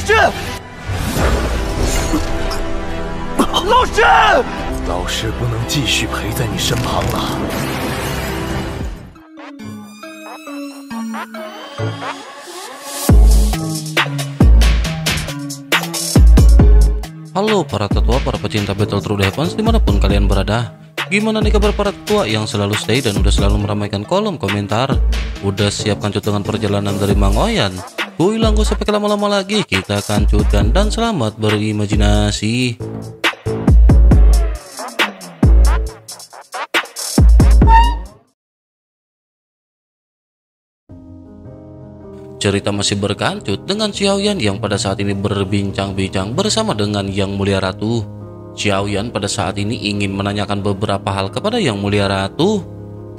老师，老师不能继续陪在你身旁了。Halo para tetua, para pecinta Battle True Defense dimanapun kalian berada. Gimana nih kabar para tetua yang selalu stay dan udah selalu meramaikan kolom komentar? Udah siapkan cutangan perjalanan dari Mang Oyan? Gue hilang gue sampai lama-lama lagi, kita kancutkan dan selamat berimajinasi. Cerita masih berkancut dengan Xiaoyan yang pada saat ini berbincang-bincang bersama dengan Yang Mulia Ratu. Xiaoyan pada saat ini ingin menanyakan beberapa hal kepada Yang Mulia Ratu.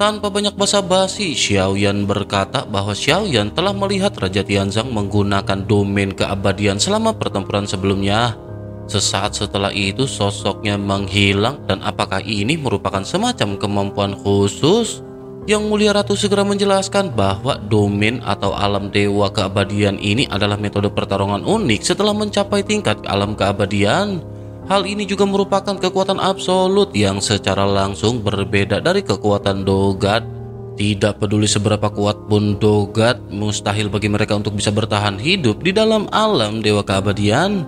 Tanpa banyak basa-basi, Xiaoyan berkata bahwa Xiaoyan telah melihat Raja Tianzang menggunakan domain keabadian selama pertempuran sebelumnya. Sesaat setelah itu sosoknya menghilang, dan apakah ini merupakan semacam kemampuan khusus? Yang Mulia Ratu segera menjelaskan bahwa domain atau alam dewa keabadian ini adalah metode pertarungan unik setelah mencapai tingkat alam keabadian. Hal ini juga merupakan kekuatan absolut yang secara langsung berbeda dari kekuatan Dogat. Tidak peduli seberapa kuat pun Dogat, mustahil bagi mereka untuk bisa bertahan hidup di dalam alam dewa keabadian.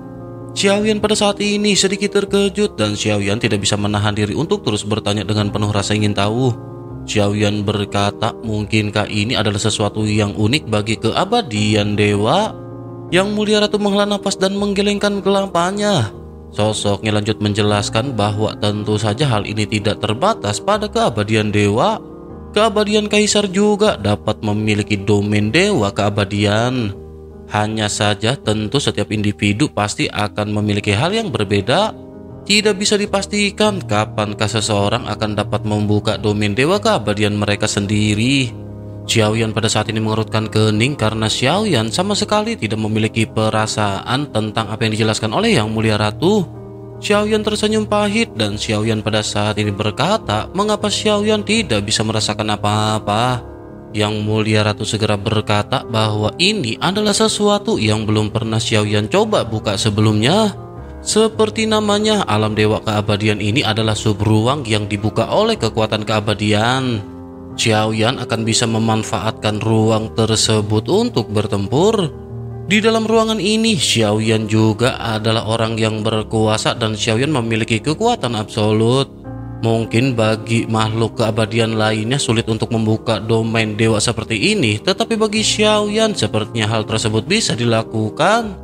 Xiaoyan pada saat ini sedikit terkejut dan Xiaoyan tidak bisa menahan diri untuk terus bertanya dengan penuh rasa ingin tahu. Xiaoyan berkata, mungkinkah ini adalah sesuatu yang unik bagi keabadian dewa? Yang Mulia Ratu menghela nafas dan menggelengkan kepalanya. Sosoknya lanjut menjelaskan bahwa tentu saja hal ini tidak terbatas pada keabadian dewa. Keabadian kaisar juga dapat memiliki domain dewa keabadian. Hanya saja tentu setiap individu pasti akan memiliki hal yang berbeda. Tidak bisa dipastikan kapankah seseorang akan dapat membuka domain dewa keabadian mereka sendiri. Xiaoyan pada saat ini mengerutkan kening karena Xiaoyan sama sekali tidak memiliki perasaan tentang apa yang dijelaskan oleh Yang Mulia Ratu. Xiaoyan tersenyum pahit dan Xiaoyan pada saat ini berkata mengapa Xiaoyan tidak bisa merasakan apa-apa. Yang Mulia Ratu segera berkata bahwa ini adalah sesuatu yang belum pernah Xiaoyan coba buka sebelumnya. Seperti namanya, alam dewa keabadian ini adalah subruang yang dibuka oleh kekuatan keabadian. Xiaoyan akan bisa memanfaatkan ruang tersebut untuk bertempur. Di dalam ruangan ini, Xiaoyan juga adalah orang yang berkuasa dan Xiaoyan memiliki kekuatan absolut. Mungkin bagi makhluk keabadian lainnya sulit untuk membuka domain dewa seperti ini, tetapi bagi Xiaoyan sepertinya hal tersebut bisa dilakukan.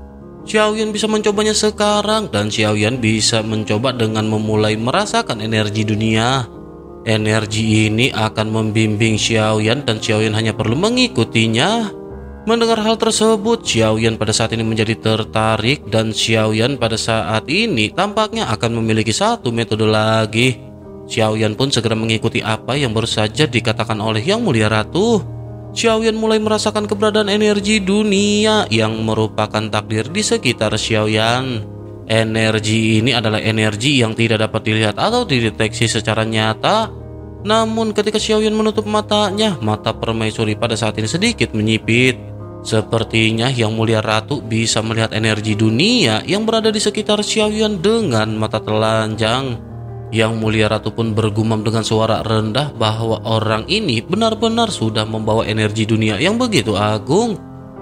Xiaoyan bisa mencobanya sekarang dan Xiaoyan bisa mencoba dengan memulai merasakan energi dunia. Energi ini akan membimbing Xiaoyan dan Xiaoyan hanya perlu mengikutinya. Mendengar hal tersebut, Xiaoyan pada saat ini menjadi tertarik dan Xiaoyan pada saat ini tampaknya akan memiliki satu metode lagi. Xiaoyan pun segera mengikuti apa yang baru saja dikatakan oleh Yang Mulia Ratu. Xiaoyan mulai merasakan keberadaan energi dunia yang merupakan takdir di sekitar Xiaoyan. Energi ini adalah energi yang tidak dapat dilihat atau dideteksi secara nyata. Namun ketika Xiaoyan menutup matanya, mata permaisuri pada saat ini sedikit menyipit. Sepertinya Yang Mulia Ratu bisa melihat energi dunia yang berada di sekitar Xiaoyan dengan mata telanjang. Yang Mulia Ratu pun bergumam dengan suara rendah bahwa orang ini benar-benar sudah membawa energi dunia yang begitu agung.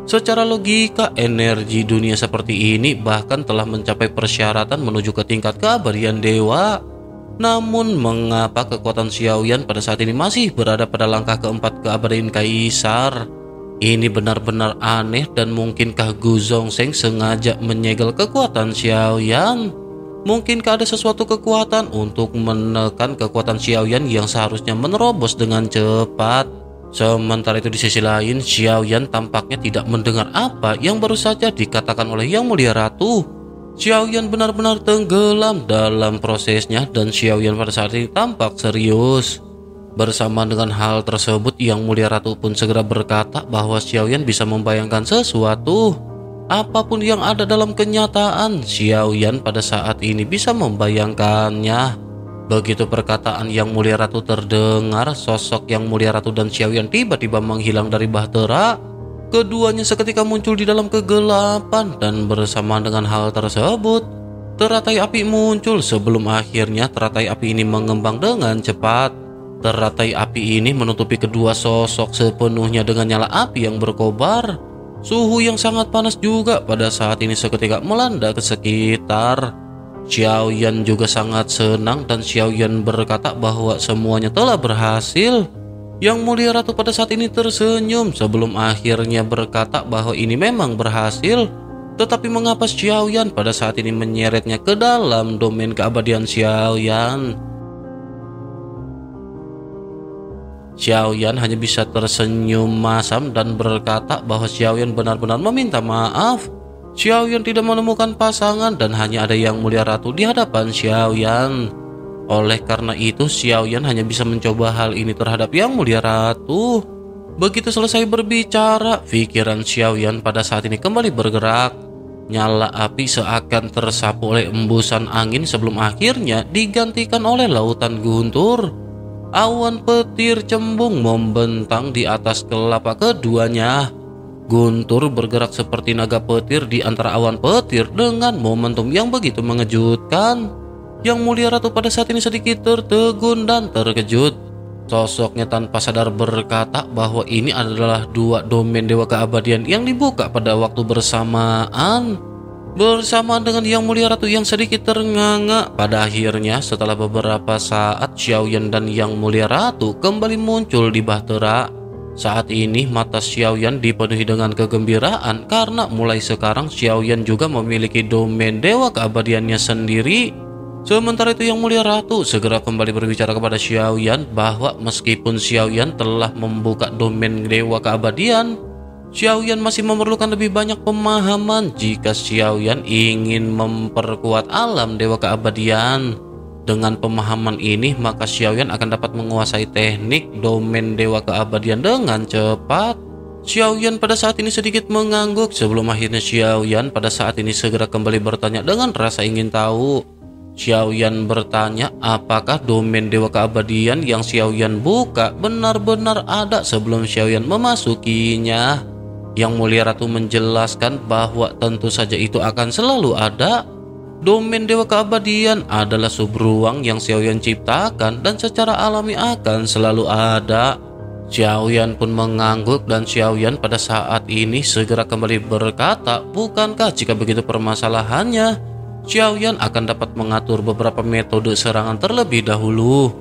Secara logika, energi dunia seperti ini bahkan telah mencapai persyaratan menuju ke tingkat keabadian dewa. Namun, mengapa kekuatan Xiaoyan pada saat ini masih berada pada langkah keempat keabadian kaisar? Ini benar-benar aneh dan mungkinkah Gu Zhongsheng sengaja menyegel kekuatan Xiaoyan? Mungkinkah ada sesuatu kekuatan untuk menekan kekuatan Xiaoyan yang seharusnya menerobos dengan cepat? Sementara itu di sisi lain, Xiaoyan tampaknya tidak mendengar apa yang baru saja dikatakan oleh Yang Mulia Ratu. Xiaoyan benar-benar tenggelam dalam prosesnya dan Xiaoyan pada saat ini tampak serius. Bersama dengan hal tersebut, Yang Mulia Ratu pun segera berkata bahwa Xiaoyan bisa membayangkan sesuatu. Apapun yang ada dalam kenyataan, Xiaoyan pada saat ini bisa membayangkannya. Begitu perkataan Yang Mulia Ratu terdengar, sosok Yang Mulia Ratu dan Xiaoyan tiba-tiba menghilang dari bahtera. Keduanya seketika muncul di dalam kegelapan dan bersamaan dengan hal tersebut, teratai api muncul sebelum akhirnya teratai api ini mengembang dengan cepat. Teratai api ini menutupi kedua sosok sepenuhnya dengan nyala api yang berkobar. Suhu yang sangat panas juga pada saat ini seketika melanda ke sekitar. Xiaoyan juga sangat senang dan Xiaoyan berkata bahwa semuanya telah berhasil. Yang mulia ratu pada saat ini tersenyum sebelum akhirnya berkata bahwa ini memang berhasil. Tetapi mengapa Xiaoyan pada saat ini menyeretnya ke dalam domain keabadian Xiaoyan? Xiaoyan hanya bisa tersenyum masam dan berkata bahwa Xiaoyan benar-benar meminta maaf. Xiaoyan tidak menemukan pasangan dan hanya ada yang mulia ratu di hadapan Xiaoyan. Oleh karena itu, Xiaoyan hanya bisa mencoba hal ini terhadap yang mulia ratu. Begitu selesai berbicara, pikiran Xiaoyan pada saat ini kembali bergerak. Nyala api seakan tersapu oleh embusan angin sebelum akhirnya digantikan oleh lautan guntur. Awan petir cembung membentang di atas kelapa keduanya. Guntur bergerak seperti naga petir di antara awan petir dengan momentum yang begitu mengejutkan. Yang mulia ratu pada saat ini sedikit tertegun dan terkejut. Sosoknya tanpa sadar berkata bahwa ini adalah dua domain dewa keabadian yang dibuka pada waktu bersamaan. Bersamaan dengan yang mulia ratu yang sedikit ternganga. Pada akhirnya setelah beberapa saat, Xiaoyan dan yang mulia ratu kembali muncul di bahtera. Saat ini mata Xiaoyan dipenuhi dengan kegembiraan karena mulai sekarang Xiaoyan juga memiliki domain dewa keabadiannya sendiri. Sementara itu yang mulia ratu segera kembali berbicara kepada Xiaoyan bahwa meskipun Xiaoyan telah membuka domain dewa keabadian, Xiaoyan masih memerlukan lebih banyak pemahaman jika Xiaoyan ingin memperkuat alam dewa keabadian. Dengan pemahaman ini maka Xiaoyan akan dapat menguasai teknik domain dewa keabadian dengan cepat. Xiaoyan pada saat ini sedikit mengangguk sebelum akhirnya Xiaoyan pada saat ini segera kembali bertanya dengan rasa ingin tahu. Xiaoyan bertanya apakah domain dewa keabadian yang Xiaoyan buka benar-benar ada sebelum Xiaoyan memasukinya. Yang mulia ratu menjelaskan bahwa tentu saja itu akan selalu ada. Domain dewa keabadian adalah subruang yang Xiaoyan ciptakan dan secara alami akan selalu ada. Xiaoyan pun mengangguk dan Xiaoyan pada saat ini segera kembali berkata, bukankah jika begitu permasalahannya, Xiaoyan akan dapat mengatur beberapa metode serangan terlebih dahulu.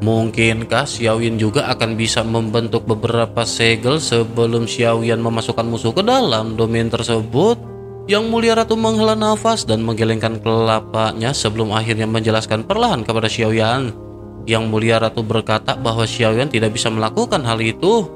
Mungkinkah Xiaoyan juga akan bisa membentuk beberapa segel sebelum Xiaoyan memasukkan musuh ke dalam domain tersebut? Yang mulia ratu menghela nafas dan menggelengkan kelapanya sebelum akhirnya menjelaskan perlahan kepada Xiaoyan. Yang mulia ratu berkata bahwa Xiaoyan tidak bisa melakukan hal itu.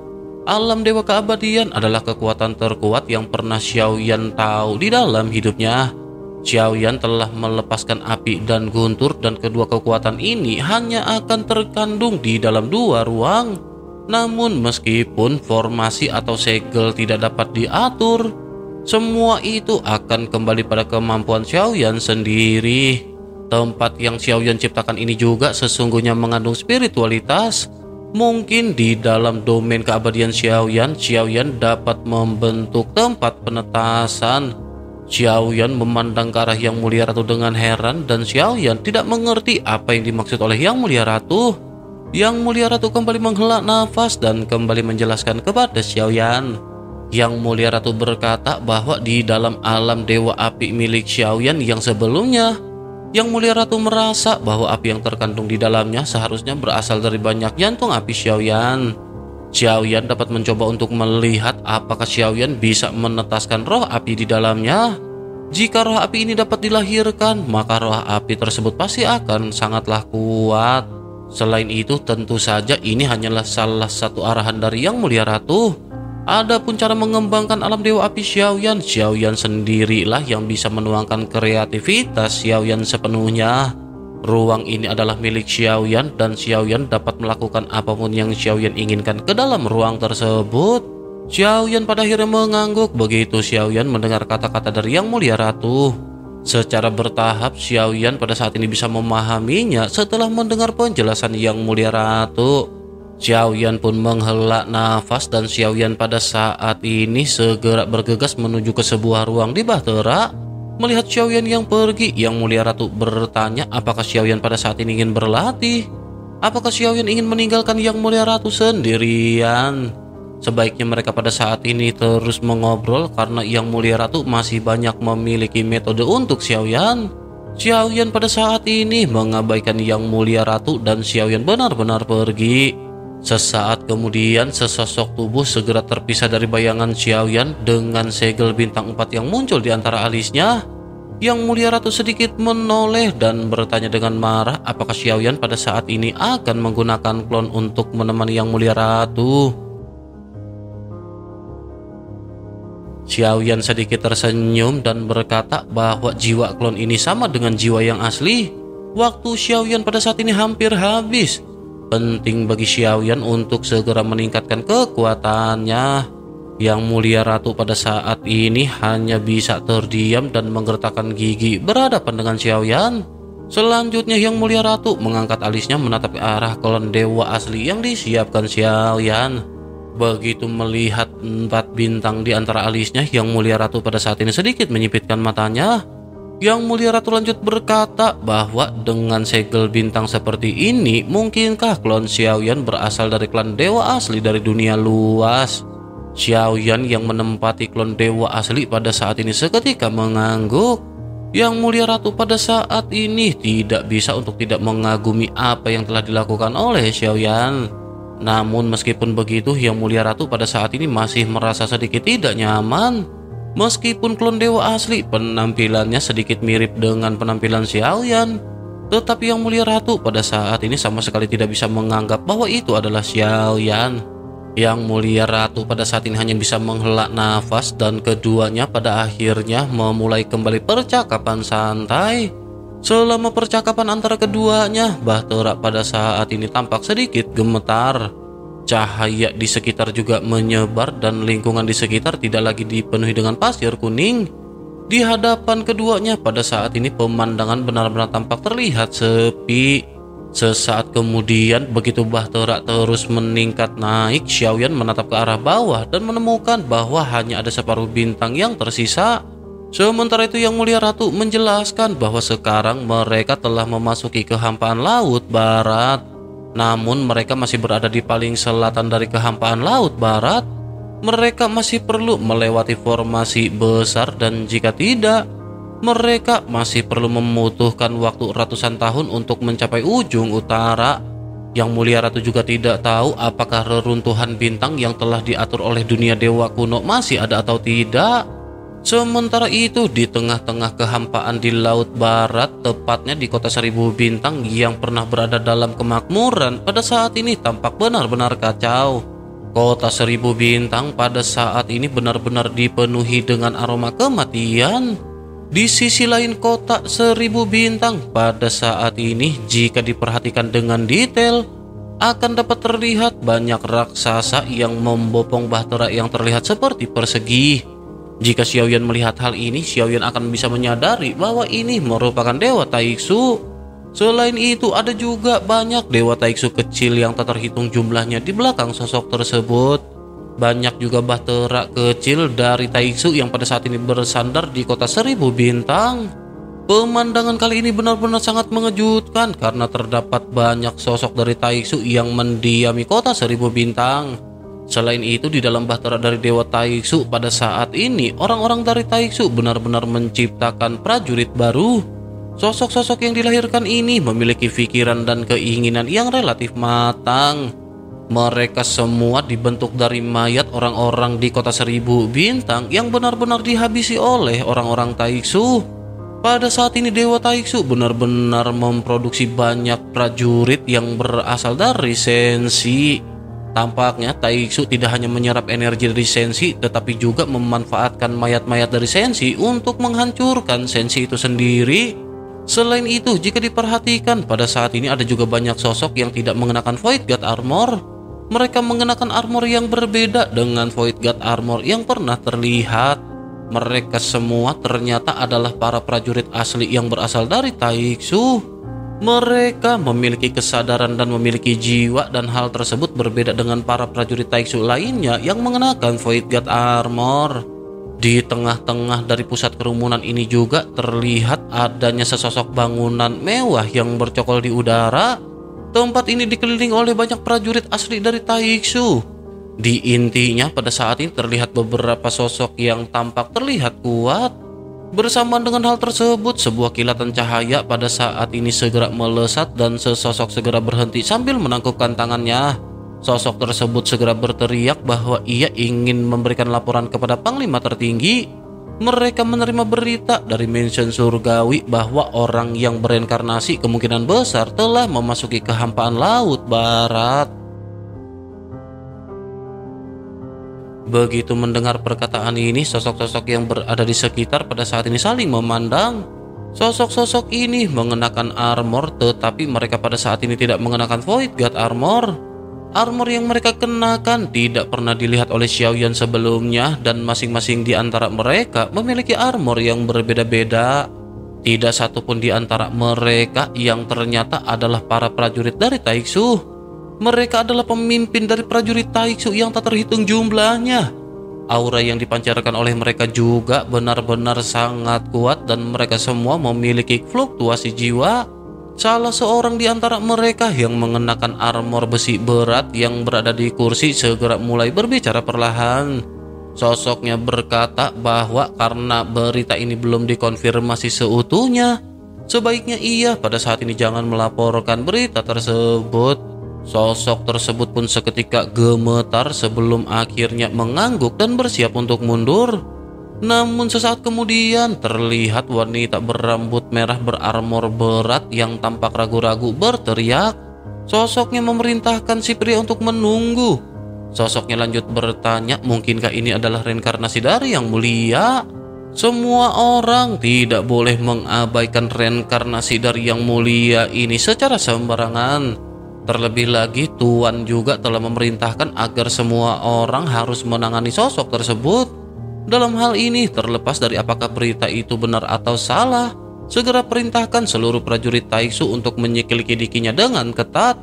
Alam dewa keabadian adalah kekuatan terkuat yang pernah Xiaoyan tahu di dalam hidupnya. Xiaoyan telah melepaskan api dan guntur dan kedua kekuatan ini hanya akan terkandung di dalam dua ruang. Namun meskipun formasi atau segel tidak dapat diatur, semua itu akan kembali pada kemampuan Xiaoyan sendiri. Tempat yang Xiaoyan ciptakan ini juga sesungguhnya mengandung spiritualitas. Mungkin di dalam domain keabadian Xiaoyan, Xiaoyan dapat membentuk tempat penetasan. Xiaoyan memandang ke arah yang mulia ratu dengan heran dan Xiaoyan tidak mengerti apa yang dimaksud oleh yang mulia ratu. Yang mulia ratu kembali menghela nafas dan kembali menjelaskan kepada Xiaoyan. Yang mulia ratu berkata bahwa di dalam alam dewa api milik Xiaoyan yang sebelumnya, yang mulia ratu merasa bahwa api yang terkandung di dalamnya seharusnya berasal dari banyak jantung api Xiaoyan. Xiaoyan dapat mencoba untuk melihat apakah Xiaoyan bisa menetaskan roh api di dalamnya. Jika roh api ini dapat dilahirkan, maka roh api tersebut pasti akan sangatlah kuat. Selain itu, tentu saja ini hanyalah salah satu arahan dari yang mulia ratu. Adapun cara mengembangkan alam dewa api Xiaoyan, Xiaoyan sendirilah yang bisa menuangkan kreativitas Xiaoyan sepenuhnya. Ruang ini adalah milik Xiaoyan dan Xiaoyan dapat melakukan apapun yang Xiaoyan inginkan ke dalam ruang tersebut. Xiaoyan pada akhirnya mengangguk begitu Xiaoyan mendengar kata-kata dari yang mulia ratu. Secara bertahap Xiaoyan pada saat ini bisa memahaminya setelah mendengar penjelasan yang mulia ratu. Xiao Yan pun menghela nafas dan Xiao Yan pada saat ini segera bergegas menuju ke sebuah ruang di Bahtera. Melihat Xiao Yan yang pergi, Yang Mulia Ratu bertanya apakah Xiao Yan pada saat ini ingin berlatih. Apakah Xiao Yan ingin meninggalkan Yang Mulia Ratu sendirian? Sebaiknya mereka pada saat ini terus mengobrol karena Yang Mulia Ratu masih banyak memiliki metode untuk Xiao Yan. Xiao Yan pada saat ini mengabaikan Yang Mulia Ratu dan Xiao Yan benar-benar pergi. Sesaat kemudian sesosok tubuh segera terpisah dari bayangan Xiao Yan dengan segel bintang 4 yang muncul di antara alisnya. Yang Mulia Ratu sedikit menoleh dan bertanya dengan marah apakah Xiao Yan pada saat ini akan menggunakan klon untuk menemani Yang Mulia Ratu. Xiao Yan sedikit tersenyum dan berkata bahwa jiwa klon ini sama dengan jiwa yang asli. Waktu Xiao Yan pada saat ini hampir habis. Penting bagi Xiao Yan untuk segera meningkatkan kekuatannya. Yang Mulia Ratu pada saat ini hanya bisa terdiam dan menggertakkan gigi berhadapan dengan Xiao Yan. Selanjutnya Yang Mulia Ratu mengangkat alisnya menatap ke arah klon dewa asli yang disiapkan Xiao Yan. Begitu melihat 4 bintang di antara alisnya, Yang Mulia Ratu pada saat ini sedikit menyipitkan matanya. Yang Mulia Ratu lanjut berkata bahwa dengan segel bintang seperti ini, mungkinkah klon Xiao Yan berasal dari klan dewa asli dari dunia luas? Xiao Yan yang menempati klon dewa asli pada saat ini seketika mengangguk. Yang Mulia Ratu pada saat ini tidak bisa untuk tidak mengagumi apa yang telah dilakukan oleh Xiao Yan. Namun meskipun begitu, Yang Mulia Ratu pada saat ini masih merasa sedikit tidak nyaman. Meskipun klon dewa asli penampilannya sedikit mirip dengan penampilan Xiao Yan, tetapi Yang Mulia Ratu pada saat ini sama sekali tidak bisa menganggap bahwa itu adalah Xiao Yan. Yang Mulia Ratu pada saat ini hanya bisa menghela nafas dan keduanya pada akhirnya memulai kembali percakapan santai. Selama percakapan antara keduanya, Bahtera pada saat ini tampak sedikit gemetar. Cahaya di sekitar juga menyebar dan lingkungan di sekitar tidak lagi dipenuhi dengan pasir kuning. Di hadapan keduanya pada saat ini pemandangan benar-benar tampak terlihat sepi. Sesaat kemudian, begitu Bahtera terus meningkat naik, Xiao Yan menatap ke arah bawah dan menemukan bahwa hanya ada separuh bintang yang tersisa. Sementara itu, Yang Mulia Ratu menjelaskan bahwa sekarang mereka telah memasuki kehampaan laut barat. Namun mereka masih berada di paling selatan dari kehampaan laut barat. Mereka masih perlu melewati formasi besar dan jika tidak, mereka masih perlu membutuhkan waktu ratusan tahun untuk mencapai ujung utara. Yang Mulia Ratu juga tidak tahu apakah reruntuhan bintang yang telah diatur oleh dunia dewa kuno masih ada atau tidak. Sementara itu, di tengah-tengah kehampaan di Laut Barat, tepatnya di kota 1000 bintang yang pernah berada dalam kemakmuran, pada saat ini tampak benar-benar kacau. Kota 1000 bintang pada saat ini benar-benar dipenuhi dengan aroma kematian. Di sisi lain kota 1000 bintang pada saat ini jika diperhatikan dengan detail akan dapat terlihat banyak raksasa yang membopong Bahtera yang terlihat seperti persegi. Jika Xiao Yan melihat hal ini, Xiao Yan akan bisa menyadari bahwa ini merupakan dewa Taiksu. Selain itu ada juga banyak dewa Taiksu kecil yang tak terhitung jumlahnya di belakang sosok tersebut. Banyak juga Bahtera kecil dari Taiksu yang pada saat ini bersandar di kota 1000 bintang. Pemandangan kali ini benar-benar sangat mengejutkan karena terdapat banyak sosok dari Taiksu yang mendiami kota 1000 bintang. Selain itu di dalam Bahtera dari dewa Taiksu pada saat ini orang-orang dari Taiksu benar-benar menciptakan prajurit baru. Sosok-sosok yang dilahirkan ini memiliki pikiran dan keinginan yang relatif matang. Mereka semua dibentuk dari mayat orang-orang di kota 1000 bintang yang benar-benar dihabisi oleh orang-orang Taiksu. Pada saat ini dewa Taiksu benar-benar memproduksi banyak prajurit yang berasal dari sensi. Tampaknya Taiksu tidak hanya menyerap energi dari sensi, tetapi juga memanfaatkan mayat-mayat dari sensi untuk menghancurkan sensi itu sendiri. Selain itu, jika diperhatikan pada saat ini ada juga banyak sosok yang tidak mengenakan Void God Armor. Mereka mengenakan armor yang berbeda dengan Void God Armor yang pernah terlihat. Mereka semua ternyata adalah para prajurit asli yang berasal dari Taiksu. Mereka memiliki kesadaran dan memiliki jiwa, dan hal tersebut berbeda dengan para prajurit Taishu lainnya yang mengenakan Void Guard Armor. Di tengah-tengah dari pusat kerumunan ini juga terlihat adanya sesosok bangunan mewah yang bercokol di udara. Tempat ini dikelilingi oleh banyak prajurit asli dari Taishu. Di intinya pada saat ini terlihat beberapa sosok yang tampak terlihat kuat. Bersamaan dengan hal tersebut, sebuah kilatan cahaya pada saat ini segera melesat dan sesosok segera berhenti sambil menangkupkan tangannya. Sosok tersebut segera berteriak bahwa ia ingin memberikan laporan kepada Panglima tertinggi. Mereka menerima berita dari Mansion Surgawi bahwa orang yang bereinkarnasi kemungkinan besar telah memasuki kehampaan Laut Barat. Begitu mendengar perkataan ini, sosok-sosok yang berada di sekitar pada saat ini saling memandang. Sosok-sosok ini mengenakan armor, tetapi mereka pada saat ini tidak mengenakan Void Guard Armor. Armor yang mereka kenakan tidak pernah dilihat oleh Xiaoyan sebelumnya, dan masing-masing di antara mereka memiliki armor yang berbeda-beda. Tidak satupun di antara mereka yang ternyata adalah para prajurit dari Taishu. Mereka adalah pemimpin dari prajurit Taishu yang tak terhitung jumlahnya. Aura yang dipancarkan oleh mereka juga benar-benar sangat kuat, dan mereka semua memiliki fluktuasi jiwa. Salah seorang di antara mereka yang mengenakan armor besi berat yang berada di kursi segera mulai berbicara perlahan. Sosoknya berkata bahwa karena berita ini belum dikonfirmasi seutuhnya, sebaiknya ia pada saat ini jangan melaporkan berita tersebut. Sosok tersebut pun seketika gemetar sebelum akhirnya mengangguk dan bersiap untuk mundur. Namun sesaat kemudian terlihat wanita berambut merah berarmor berat yang tampak ragu-ragu berteriak. Sosoknya memerintahkan si pria untuk menunggu. Sosoknya lanjut bertanya, mungkinkah ini adalah reinkarnasi dari Yang Mulia? Semua orang tidak boleh mengabaikan reinkarnasi dari Yang Mulia ini secara sembarangan. Terlebih lagi, Tuan juga telah memerintahkan agar semua orang harus menangani sosok tersebut. Dalam hal ini, terlepas dari apakah berita itu benar atau salah, segera perintahkan seluruh prajurit Taishu untuk menyikil giginya dengan ketat.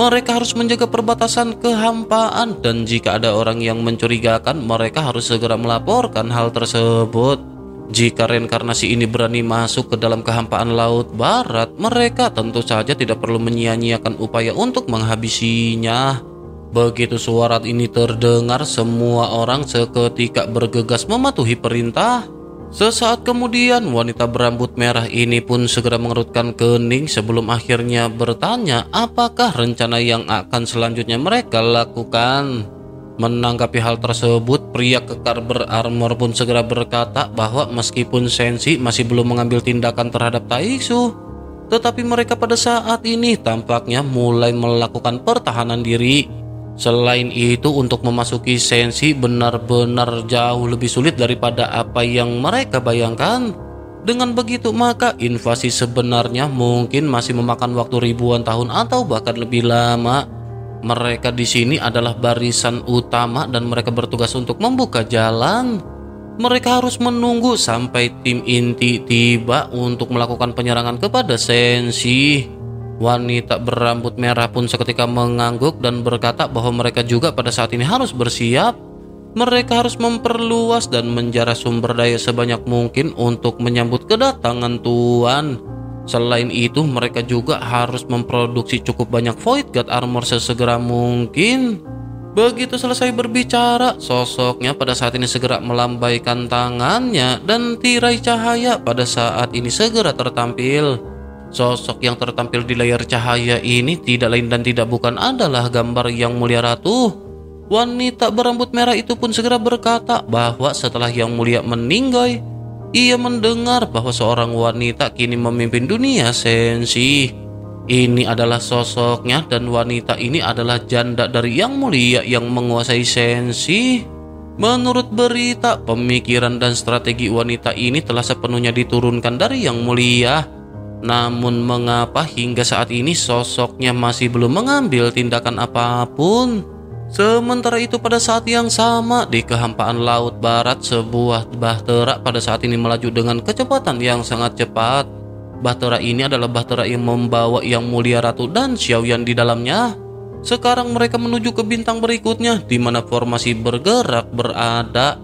Mereka harus menjaga perbatasan kehampaan, dan jika ada orang yang mencurigakan, mereka harus segera melaporkan hal tersebut. Jika reinkarnasi ini berani masuk ke dalam kehampaan Laut Barat, mereka tentu saja tidak perlu menyia-nyiakan upaya untuk menghabisinya. Begitu suara ini terdengar, semua orang seketika bergegas mematuhi perintah. Sesaat kemudian, wanita berambut merah ini pun segera mengerutkan kening sebelum akhirnya bertanya apakah rencana yang akan selanjutnya mereka lakukan. Menanggapi hal tersebut, pria kekar berarmor pun segera berkata bahwa meskipun Senshi masih belum mengambil tindakan terhadap Taishu, tetapi mereka pada saat ini tampaknya mulai melakukan pertahanan diri. Selain itu, untuk memasuki Senshi benar-benar jauh lebih sulit daripada apa yang mereka bayangkan. Dengan begitu, maka invasi sebenarnya mungkin masih memakan waktu ribuan tahun atau bahkan lebih lama. Mereka di sini adalah barisan utama dan mereka bertugas untuk membuka jalan. Mereka harus menunggu sampai tim inti tiba untuk melakukan penyerangan kepada Senshi. Wanita berambut merah pun seketika mengangguk dan berkata bahwa mereka juga pada saat ini harus bersiap. Mereka harus memperluas dan menjarah sumber daya sebanyak mungkin untuk menyambut kedatangan Tuan. Selain itu, mereka juga harus memproduksi cukup banyak Void Guard Armor sesegera mungkin. Begitu selesai berbicara, sosoknya pada saat ini segera melambaikan tangannya dan tirai cahaya pada saat ini segera tertampil. Sosok yang tertampil di layar cahaya ini tidak lain dan tidak bukan adalah gambar Yang Mulia Ratu. Wanita berambut merah itu pun segera berkata bahwa setelah Yang Mulia meninggal, ia mendengar bahwa seorang wanita kini memimpin dunia Senshi. Ini adalah sosoknya, dan wanita ini adalah janda dari Yang Mulia yang menguasai Senshi. Menurut berita, pemikiran dan strategi wanita ini telah sepenuhnya diturunkan dari Yang Mulia. Namun mengapa hingga saat ini sosoknya masih belum mengambil tindakan apapun? Sementara itu, pada saat yang sama di kehampaan Laut Barat, sebuah bahtera pada saat ini melaju dengan kecepatan yang sangat cepat. Bahtera ini adalah bahtera yang membawa Yang Mulia Ratu dan Xiaoyan di dalamnya. Sekarang mereka menuju ke bintang berikutnya, di mana formasi bergerak berada.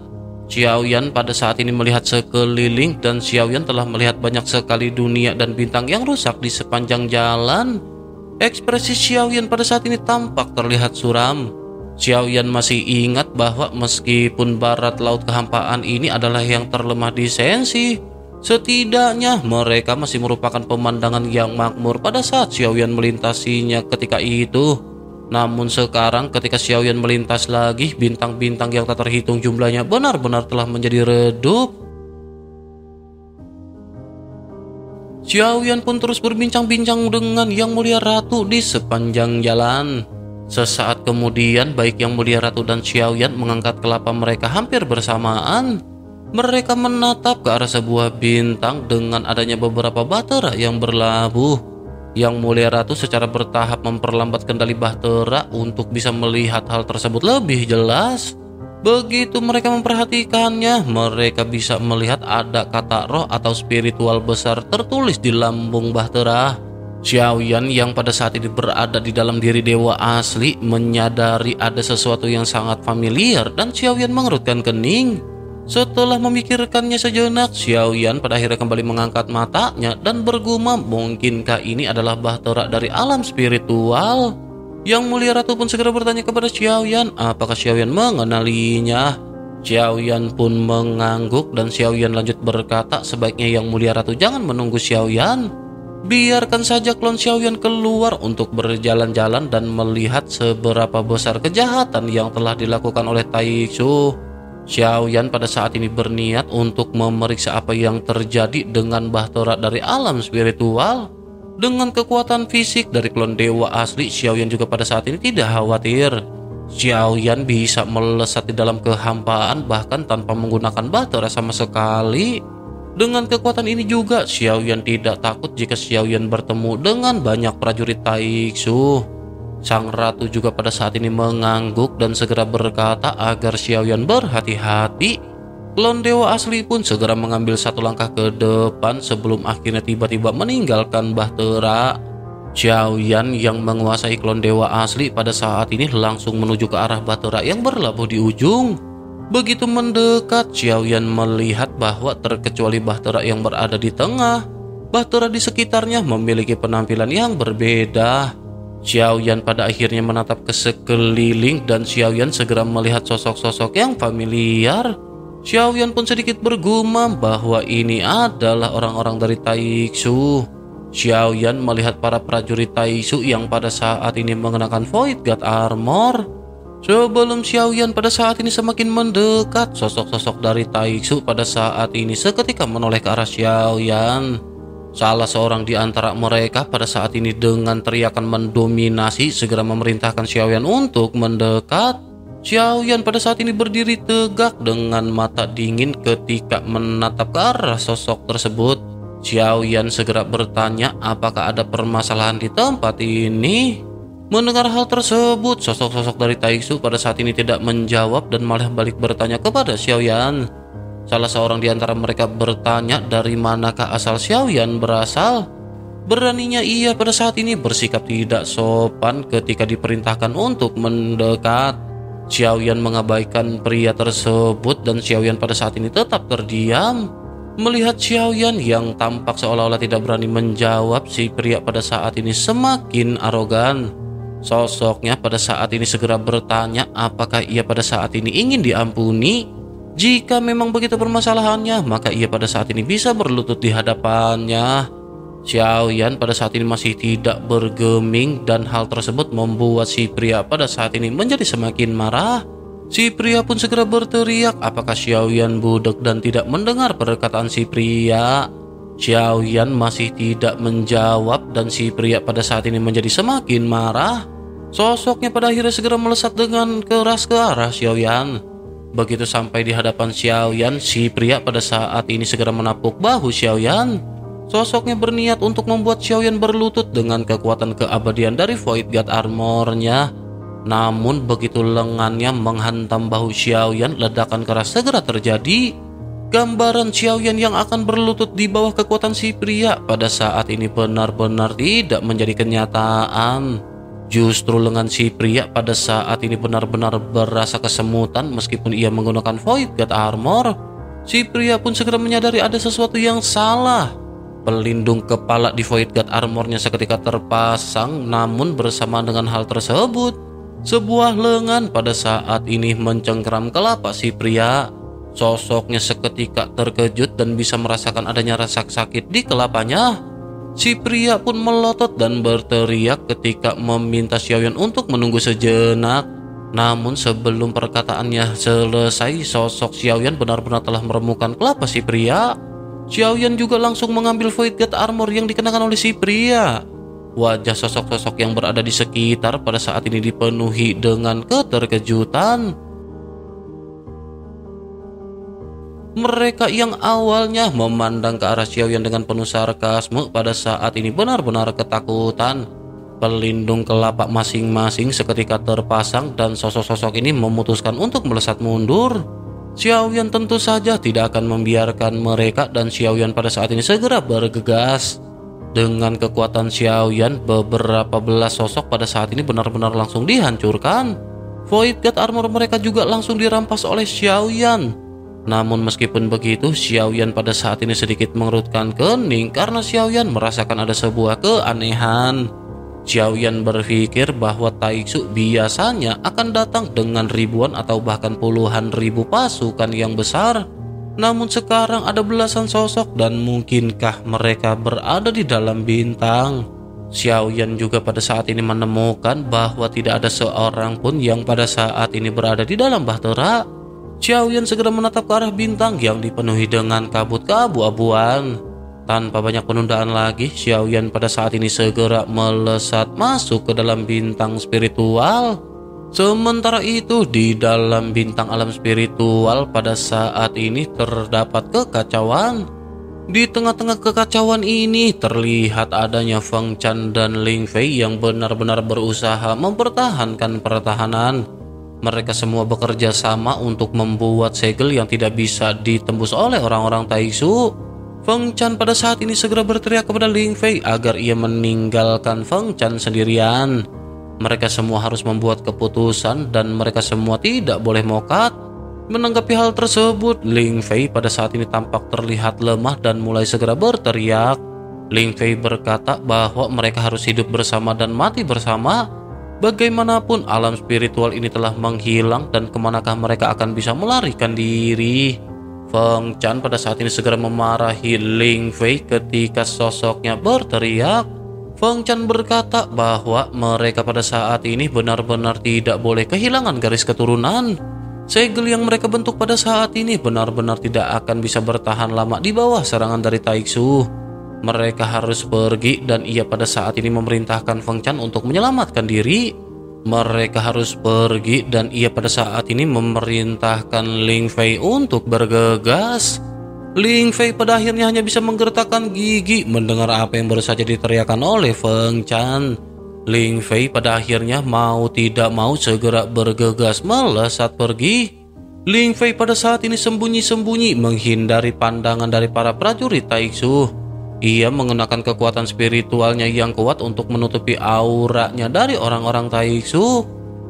Xiaoyan pada saat ini melihat sekeliling, dan Xiaoyan telah melihat banyak sekali dunia dan bintang yang rusak di sepanjang jalan. Ekspresi Xiaoyan pada saat ini tampak terlihat suram. Xiaoyan masih ingat bahwa meskipun barat laut kehampaan ini adalah yang terlemah di Sensi, setidaknya mereka masih merupakan pemandangan yang makmur pada saat Xiaoyan melintasinya ketika itu. Namun sekarang ketika Xiaoyan melintas lagi, bintang-bintang yang tak terhitung jumlahnya benar-benar telah menjadi redup. Xiaoyan pun terus berbincang-bincang dengan Yang Mulia Ratu di sepanjang jalan. Sesaat kemudian, baik Yang Mulia Ratu dan Xiaoyan mengangkat kelapa mereka hampir bersamaan. Mereka menatap ke arah sebuah bintang dengan adanya beberapa bahtera yang berlabuh. Yang Mulia Ratu secara bertahap memperlambat kendali bahtera untuk bisa melihat hal tersebut lebih jelas. Begitu mereka memperhatikannya, mereka bisa melihat ada kata roh atau spiritual besar tertulis di lambung bahtera. Xiaoyan yang pada saat ini berada di dalam diri dewa asli menyadari ada sesuatu yang sangat familiar, dan Xiaoyan mengerutkan kening. Setelah memikirkannya sejenak, Xiaoyan pada akhirnya kembali mengangkat matanya dan bergumam, mungkinkah ini adalah bahtera dari alam spiritual? Yang Mulia Ratu pun segera bertanya kepada Xiaoyan, apakah Xiaoyan mengenalinya? Xiaoyan pun mengangguk, dan Xiaoyan lanjut berkata, sebaiknya Yang Mulia Ratu jangan menunggu Xiaoyan. Biarkan saja klon Xiaoyan keluar untuk berjalan-jalan dan melihat seberapa besar kejahatan yang telah dilakukan oleh Taichu. Xiaoyan pada saat ini berniat untuk memeriksa apa yang terjadi dengan bahtera dari alam spiritual. Dengan kekuatan fisik dari klon dewa asli, Xiaoyan juga pada saat ini tidak khawatir. Xiaoyan bisa melesat di dalam kehampaan bahkan tanpa menggunakan bahtera sama sekali. Dengan kekuatan ini juga, Xiaoyan tidak takut jika Xiaoyan bertemu dengan banyak prajurit Taichu. Sang Ratu juga pada saat ini mengangguk dan segera berkata agar Xiaoyan berhati-hati. Klon dewa asli pun segera mengambil satu langkah ke depan sebelum akhirnya tiba-tiba meninggalkan bahtera. Xiaoyan yang menguasai klon dewa asli pada saat ini langsung menuju ke arah bahtera yang berlabuh di ujung. Begitu mendekat, Xiaoyan melihat bahwa terkecuali bahtera yang berada di tengah, bahtera di sekitarnya memiliki penampilan yang berbeda. Xiaoyan pada akhirnya menatap ke sekeliling, dan Xiaoyan segera melihat sosok-sosok yang familiar. Xiaoyan pun sedikit bergumam bahwa ini adalah orang-orang dari Taichu. Xiaoyan melihat para prajurit Taichu yang pada saat ini mengenakan Void God Armor. Sebelum Xiaoyan pada saat ini semakin mendekat, sosok-sosok dari Taichu pada saat ini seketika menoleh ke arah Xiaoyan. Salah seorang di antara mereka pada saat ini dengan teriakan mendominasi segera memerintahkan Xiaoyan untuk mendekat. Xiaoyan pada saat ini berdiri tegak dengan mata dingin ketika menatap ke arah sosok tersebut. Xiaoyan segera bertanya apakah ada permasalahan di tempat ini. Mendengar hal tersebut, sosok-sosok dari Taichu pada saat ini tidak menjawab dan malah balik bertanya kepada Xiaoyan. Salah seorang di antara mereka bertanya dari manakah asal Xiaoyan berasal. Beraninya ia pada saat ini bersikap tidak sopan ketika diperintahkan untuk mendekat. Xiaoyan mengabaikan pria tersebut, dan Xiaoyan pada saat ini tetap terdiam. Melihat Xiaoyan yang tampak seolah-olah tidak berani menjawab, si pria pada saat ini semakin arogan. Sosoknya pada saat ini segera bertanya apakah ia pada saat ini ingin diampuni. Jika memang begitu permasalahannya, maka ia pada saat ini bisa berlutut di hadapannya. Xiaoyan pada saat ini masih tidak bergeming, dan hal tersebut membuat si pria pada saat ini menjadi semakin marah. Si pria pun segera berteriak apakah Xiaoyan budak, dan tidak mendengar perkataan si pria. Xiaoyan masih tidak menjawab, dan si pria pada saat ini menjadi semakin marah. Sosoknya pada akhirnya segera melesat dengan keras ke arah Xiaoyan. Begitu sampai di hadapan Xiaoyan, si pria pada saat ini segera menapuk bahu Xiaoyan. Sosoknya berniat untuk membuat Xiaoyan berlutut dengan kekuatan keabadian dari Void God Armor-nya. Namun begitu lengannya menghantam bahu Xiaoyan, ledakan keras segera terjadi. Gambaran Xiaoyan yang akan berlutut di bawah kekuatan si pria pada saat ini benar-benar tidak menjadi kenyataan. Justru lengan si pria pada saat ini benar-benar berasa kesemutan meskipun ia menggunakan Void God Armor. Si pria pun segera menyadari ada sesuatu yang salah. Pelindung kepala di Void God Armornya seketika terpasang, namun bersamaan dengan hal tersebut, sebuah lengan pada saat ini mencengkeram kelapa si pria. Sosoknya seketika terkejut dan bisa merasakan adanya rasa sakit di kelapanya. Si pria pun melotot dan berteriak ketika meminta Xiaoyan untuk menunggu sejenak. Namun sebelum perkataannya selesai, sosok Xiaoyan benar-benar telah meremukkan kelapa si pria. Xiaoyan juga langsung mengambil Void God Armor yang dikenakan oleh si pria. Wajah sosok-sosok yang berada di sekitar pada saat ini dipenuhi dengan keterkejutan. Mereka yang awalnya memandang ke arah Xiaoyan dengan penuh sarkasme pada saat ini benar-benar ketakutan. Pelindung kelapa masing-masing seketika terpasang dan sosok-sosok ini memutuskan untuk melesat mundur. Xiaoyan tentu saja tidak akan membiarkan mereka dan Xiaoyan pada saat ini segera bergegas. Dengan kekuatan Xiaoyan, beberapa belas sosok pada saat ini benar-benar langsung dihancurkan. Void God Armor mereka juga langsung dirampas oleh Xiaoyan. Namun meskipun begitu, Xiaoyan pada saat ini sedikit mengerutkan kening karena Xiaoyan merasakan ada sebuah keanehan. Xiaoyan berpikir bahwa Taixu biasanya akan datang dengan ribuan atau bahkan puluhan ribu pasukan yang besar. Namun sekarang ada belasan sosok dan mungkinkah mereka berada di dalam bintang? Xiaoyan juga pada saat ini menemukan bahwa tidak ada seorang pun yang pada saat ini berada di dalam bahtera. Xiaoyan segera menatap ke arah bintang yang dipenuhi dengan kabut keabu-abuan. Tanpa banyak penundaan lagi, Xiaoyan pada saat ini segera melesat masuk ke dalam bintang spiritual. Sementara itu, di dalam bintang alam spiritual pada saat ini terdapat kekacauan. Di tengah-tengah kekacauan ini terlihat adanya Feng Chan dan Ling Fei yang benar-benar berusaha mempertahankan pertahanan. Mereka semua bekerja sama untuk membuat segel yang tidak bisa ditembus oleh orang-orang Taixu. Feng Chan pada saat ini segera berteriak kepada Ling Fei agar ia meninggalkan Feng Chan sendirian. Mereka semua harus membuat keputusan dan mereka semua tidak boleh mokat. Menanggapi hal tersebut, Ling Fei pada saat ini tampak terlihat lemah dan mulai segera berteriak. Ling Fei berkata bahwa mereka harus hidup bersama dan mati bersama. Bagaimanapun alam spiritual ini telah menghilang dan kemanakah mereka akan bisa melarikan diri. Feng Chan pada saat ini segera memarahi Ling Fei ketika sosoknya berteriak. Feng Chan berkata bahwa mereka pada saat ini benar-benar tidak boleh kehilangan garis keturunan. Segel yang mereka bentuk pada saat ini benar-benar tidak akan bisa bertahan lama di bawah serangan dari Taixu. Mereka harus pergi dan ia pada saat ini memerintahkan Feng Chan untuk menyelamatkan diri. Mereka harus pergi dan ia pada saat ini memerintahkan Ling Fei untuk bergegas. Ling Fei pada akhirnya hanya bisa menggertakkan gigi mendengar apa yang baru saja diteriakkan oleh Feng Chan. Ling Fei pada akhirnya mau tidak mau segera bergegas melesat pergi. Ling Fei pada saat ini sembunyi-sembunyi menghindari pandangan dari para prajurit Taixu. Ia menggunakan kekuatan spiritualnya yang kuat untuk menutupi auranya dari orang-orang Taixu.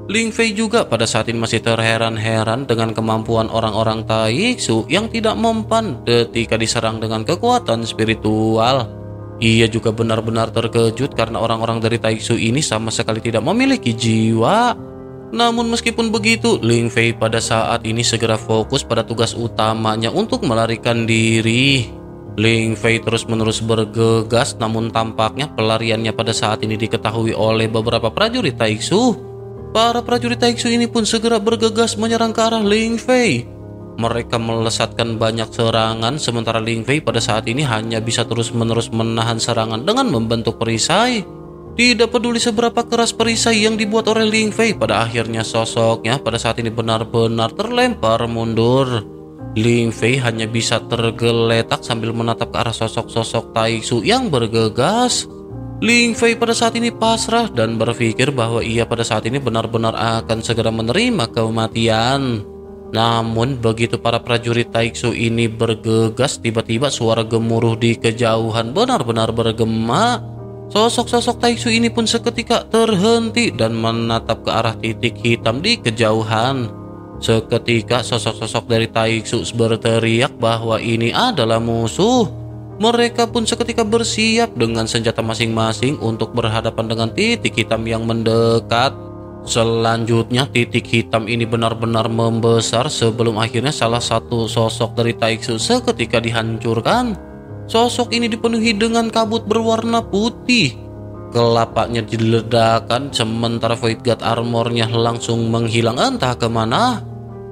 Ling Fei juga pada saat ini masih terheran-heran dengan kemampuan orang-orang Taixu yang tidak mempan ketika diserang dengan kekuatan spiritual. Ia juga benar-benar terkejut karena orang-orang dari Taixu ini sama sekali tidak memiliki jiwa. Namun meskipun begitu, Ling Fei pada saat ini segera fokus pada tugas utamanya untuk melarikan diri. Ling Fei terus-menerus bergegas, namun tampaknya pelariannya pada saat ini diketahui oleh beberapa prajurit Taixu. Para prajurit Taixu ini pun segera bergegas menyerang ke arah Ling Fei. Mereka melesatkan banyak serangan, sementara Ling Fei pada saat ini hanya bisa terus-menerus menahan serangan dengan membentuk perisai. Tidak peduli seberapa keras perisai yang dibuat oleh Ling Fei, pada akhirnya sosoknya pada saat ini benar-benar terlempar mundur. Ling Fei hanya bisa tergeletak sambil menatap ke arah sosok-sosok Taixu yang bergegas. Ling Fei pada saat ini pasrah dan berpikir bahwa ia pada saat ini benar-benar akan segera menerima kematian. Namun begitu para prajurit Taiksu ini bergegas, tiba-tiba suara gemuruh di kejauhan benar-benar bergema. Sosok-sosok Taiksu ini pun seketika terhenti dan menatap ke arah titik hitam di kejauhan. Seketika sosok-sosok dari Taiksu berteriak bahwa ini adalah musuh. Mereka pun seketika bersiap dengan senjata masing-masing untuk berhadapan dengan titik hitam yang mendekat. Selanjutnya titik hitam ini benar-benar membesar sebelum akhirnya salah satu sosok dari Taiksu seketika dihancurkan. Sosok ini dipenuhi dengan kabut berwarna putih. Kelapanya diledakkan sementara Void Guard armornya langsung menghilang entah kemana.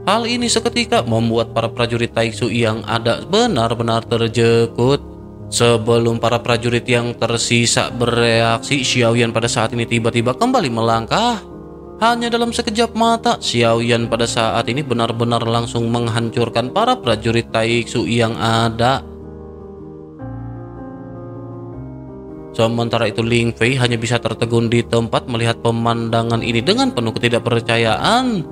Hal ini seketika membuat para prajurit Taiksu yang ada benar-benar terjekut. Sebelum para prajurit yang tersisa bereaksi, Xiaoyan pada saat ini tiba-tiba kembali melangkah. Hanya dalam sekejap mata, Xiaoyan pada saat ini benar-benar langsung menghancurkan para prajurit Taiksu yang ada. Sementara itu Ling Fei hanya bisa tertegun di tempat melihat pemandangan ini dengan penuh ketidakpercayaan.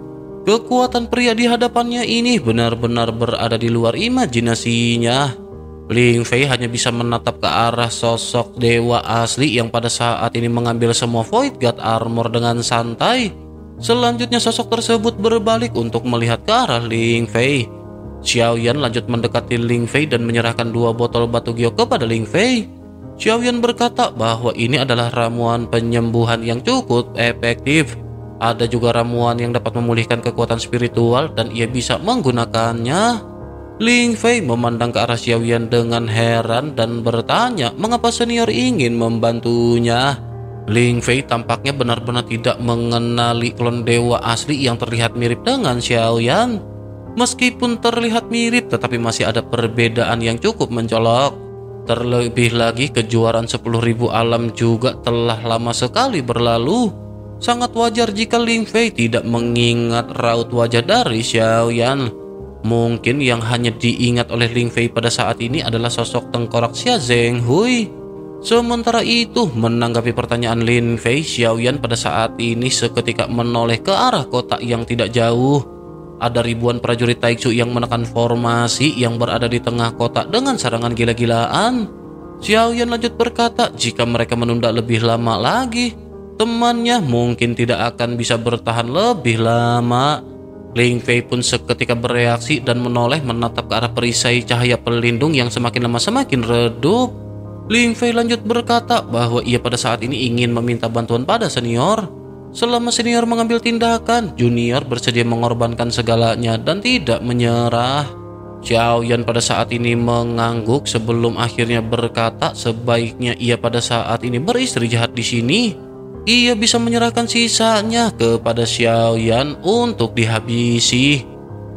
Kekuatan pria di hadapannya ini benar-benar berada di luar imajinasinya. Ling Fei hanya bisa menatap ke arah sosok dewa asli yang pada saat ini mengambil semua Void Guard armor dengan santai. Selanjutnya sosok tersebut berbalik untuk melihat ke arah Ling Fei. Xiaoyan lanjut mendekati Ling Fei dan menyerahkan 2 botol batu gyo kepada Ling Fei. Xiaoyan berkata bahwa ini adalah ramuan penyembuhan yang cukup efektif. Ada juga ramuan yang dapat memulihkan kekuatan spiritual dan ia bisa menggunakannya. Ling Fei memandang ke arah Xiaoyan dengan heran dan bertanya mengapa senior ingin membantunya. Ling Fei tampaknya benar-benar tidak mengenali klon dewa asli yang terlihat mirip dengan Xiaoyan. Meskipun terlihat mirip tetapi masih ada perbedaan yang cukup mencolok. Terlebih lagi kejuaraan 10.000 alam juga telah lama sekali berlalu. Sangat wajar jika Ling Fei tidak mengingat raut wajah dari Xiaoyan. Mungkin yang hanya diingat oleh Ling Fei pada saat ini adalah sosok tengkorak Xia Zhenghui. Sementara itu, menanggapi pertanyaan Ling Fei, Xiaoyan pada saat ini seketika menoleh ke arah kota yang tidak jauh. Ada ribuan prajurit Taiksu yang menekan formasi yang berada di tengah kota dengan serangan gila-gilaan. Xiaoyan lanjut berkata jika mereka menunda lebih lama lagi, temannya mungkin tidak akan bisa bertahan lebih lama. Ling Fei pun seketika bereaksi dan menoleh menatap ke arah perisai cahaya pelindung yang semakin lama semakin redup. Ling Fei lanjut berkata bahwa ia pada saat ini ingin meminta bantuan pada senior. Selama senior mengambil tindakan, junior bersedia mengorbankan segalanya dan tidak menyerah. Xiaoyan pada saat ini mengangguk sebelum akhirnya berkata sebaiknya ia pada saat ini beristri jahat di sini. Ia bisa menyerahkan sisanya kepada Xiaoyan untuk dihabisi.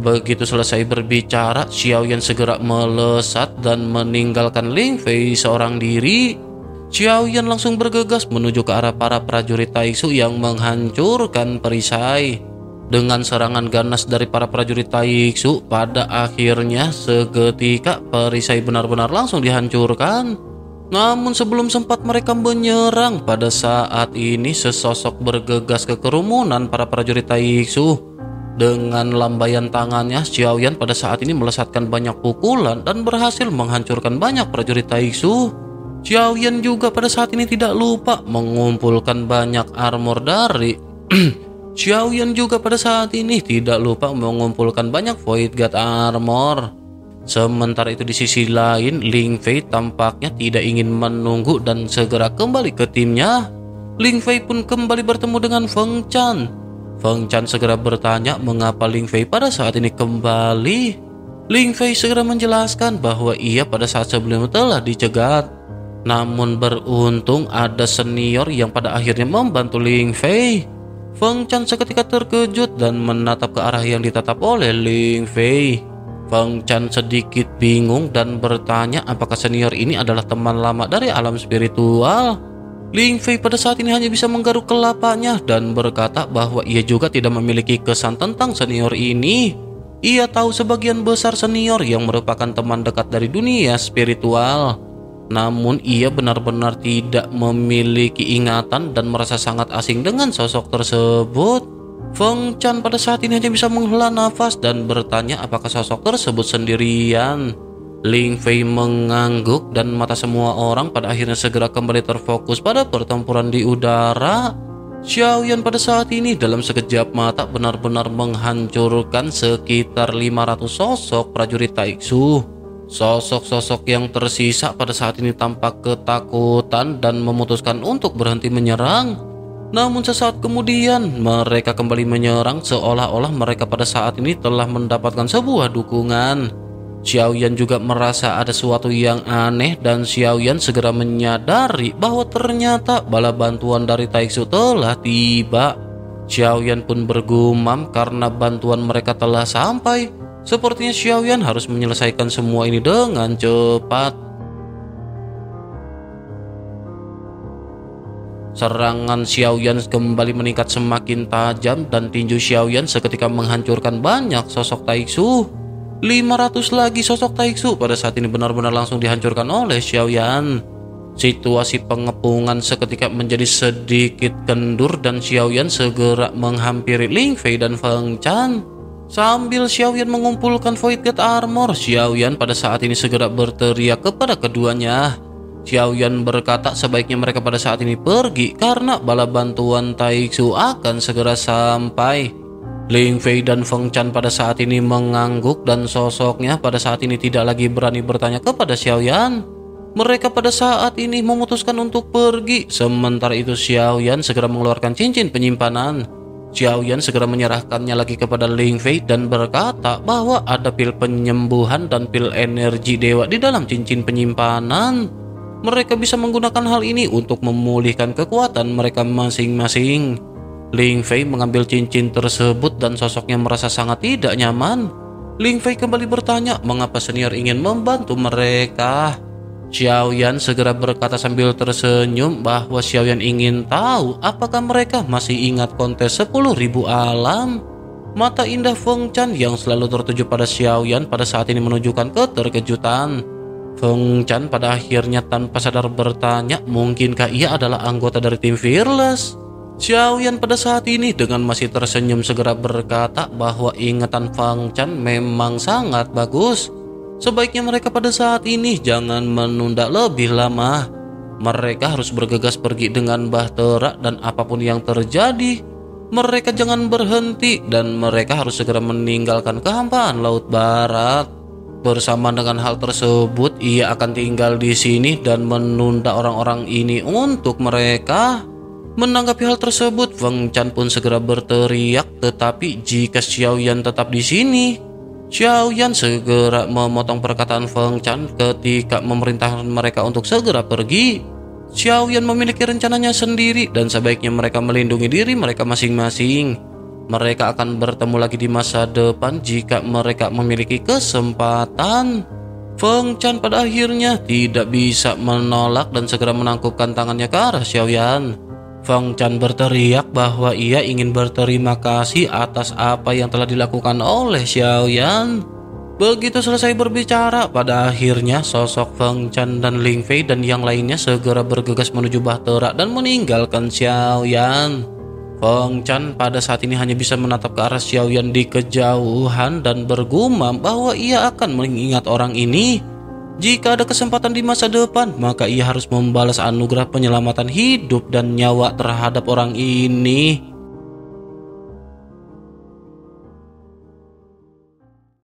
Begitu selesai berbicara, Xiaoyan segera melesat dan meninggalkan Ling Fei seorang diri. Xiaoyan langsung bergegas menuju ke arah para prajurit Taiksu yang menghancurkan perisai. Dengan serangan ganas dari para prajurit Taiksu, pada akhirnya seketika perisai benar-benar langsung dihancurkan. Namun sebelum sempat mereka menyerang, pada saat ini sesosok bergegas ke kerumunan para prajurit Taiksu. Dengan lambaian tangannya, Xiaoyan pada saat ini melesatkan banyak pukulan dan berhasil menghancurkan banyak prajurit Taiksu. Xiaoyan juga pada saat ini tidak lupa mengumpulkan banyak armor dari Void Guard armor. Sementara itu di sisi lain, Ling Fei tampaknya tidak ingin menunggu dan segera kembali ke timnya. Ling Fei pun kembali bertemu dengan Feng Chan. Feng Chan segera bertanya mengapa Ling Fei pada saat ini kembali. Ling Fei segera menjelaskan bahwa ia pada saat sebelumnya telah dicegat. Namun beruntung ada senior yang pada akhirnya membantu Ling Fei. Feng Chan seketika terkejut dan menatap ke arah yang ditatap oleh Ling Fei. Feng Chan sedikit bingung dan bertanya apakah senior ini adalah teman lama dari alam spiritual. Ling Fei pada saat ini hanya bisa menggaruk kelapanya dan berkata bahwa ia juga tidak memiliki kesan tentang senior ini. Ia tahu sebagian besar senior yang merupakan teman dekat dari dunia spiritual. Namun ia benar-benar tidak memiliki ingatan dan merasa sangat asing dengan sosok tersebut. Feng Chan pada saat ini hanya bisa menghela nafas dan bertanya apakah sosok tersebut sendirian. Ling Fei mengangguk dan mata semua orang pada akhirnya segera kembali terfokus pada pertempuran di udara. Xiaoyan pada saat ini dalam sekejap mata benar-benar menghancurkan sekitar 500 sosok prajurit Taiksu. Sosok-sosok yang tersisa pada saat ini tampak ketakutan dan memutuskan untuk berhenti menyerang. Namun sesaat kemudian mereka kembali menyerang seolah-olah mereka pada saat ini telah mendapatkan sebuah dukungan. Xiaoyan juga merasa ada sesuatu yang aneh dan Xiaoyan segera menyadari bahwa ternyata bala bantuan dari Taiksu telah tiba. Xiaoyan pun bergumam karena bantuan mereka telah sampai. Sepertinya Xiaoyan harus menyelesaikan semua ini dengan cepat. Serangan Xiaoyan kembali meningkat semakin tajam dan tinju Xiaoyan seketika menghancurkan banyak sosok Taiksu. 500 lagi sosok Taiksu pada saat ini benar-benar langsung dihancurkan oleh Xiaoyan. Situasi pengepungan seketika menjadi sedikit kendur dan Xiaoyan segera menghampiri Ling Fei dan Feng Chan. Sambil Xiaoyan mengumpulkan Void Gate Armor, Xiaoyan pada saat ini segera berteriak kepada keduanya. Xiaoyan berkata sebaiknya mereka pada saat ini pergi karena bala bantuan Taiksu akan segera sampai. Ling Fei dan Feng Chan pada saat ini mengangguk dan sosoknya pada saat ini tidak lagi berani bertanya kepada Xiaoyan. Mereka pada saat ini memutuskan untuk pergi. Sementara itu Xiaoyan segera mengeluarkan cincin penyimpanan. Xiaoyan segera menyerahkannya lagi kepada Ling Fei dan berkata bahwa ada pil penyembuhan dan pil energi dewa di dalam cincin penyimpanan. Mereka bisa menggunakan hal ini untuk memulihkan kekuatan mereka masing-masing. Ling Fei mengambil cincin tersebut dan sosoknya merasa sangat tidak nyaman. Ling Fei kembali bertanya mengapa senior ingin membantu mereka. Xiaoyan segera berkata sambil tersenyum bahwa Xiaoyan ingin tahu apakah mereka masih ingat kontes 10.000 alam. Mata indah Feng Chan yang selalu tertuju pada Xiaoyan pada saat ini menunjukkan keterkejutan. Feng Chan pada akhirnya tanpa sadar bertanya mungkinkah ia adalah anggota dari tim Fearless. Xiaoyan pada saat ini dengan masih tersenyum segera berkata bahwa ingatan Feng Chan memang sangat bagus. Sebaiknya mereka pada saat ini jangan menunda lebih lama. Mereka harus bergegas pergi dengan bahtera dan apapun yang terjadi, mereka jangan berhenti dan mereka harus segera meninggalkan kehampaan Laut Barat. Bersamaan dengan hal tersebut, ia akan tinggal di sini dan menunda orang-orang ini untuk mereka. Menanggapi hal tersebut, Feng Chan pun segera berteriak, tetapi jika Xiaoyan tetap di sini, Xiaoyan segera memotong perkataan Feng Chan ketika memerintahkan mereka untuk segera pergi. Xiaoyan memiliki rencananya sendiri dan sebaiknya mereka melindungi diri mereka masing-masing. Mereka akan bertemu lagi di masa depan jika mereka memiliki kesempatan. Feng Chan pada akhirnya tidak bisa menolak dan segera menangkupkan tangannya ke arah Xiaoyan. Feng Chan berteriak bahwa ia ingin berterima kasih atas apa yang telah dilakukan oleh Xiaoyan. Begitu selesai berbicara, pada akhirnya sosok Feng Chan dan Ling Fei dan yang lainnya segera bergegas menuju bahtera dan meninggalkan Xiaoyan. Feng Chan pada saat ini hanya bisa menatap ke arah Xiaoyan di kejauhan dan bergumam bahwa ia akan mengingat orang ini. Jika ada kesempatan di masa depan, maka ia harus membalas anugerah penyelamatan hidup dan nyawa terhadap orang ini.